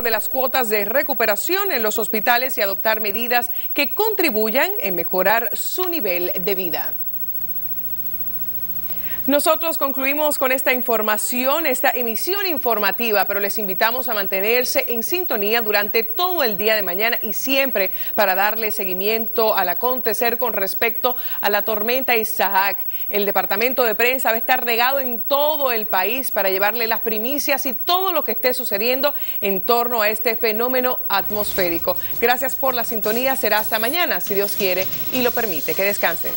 De las cuotas de recuperación en los hospitales y adoptar medidas que contribuyan en mejorar su nivel de vida. Nosotros concluimos con esta información, esta emisión informativa, pero les invitamos a mantenerse en sintonía durante todo el día de mañana y siempre para darle seguimiento al acontecer con respecto a la tormenta Isaac. El departamento de prensa va a estar regado en todo el país para llevarle las primicias y todo lo que esté sucediendo en torno a este fenómeno atmosférico. Gracias por la sintonía, será hasta mañana, si Dios quiere y lo permite. Que descansen.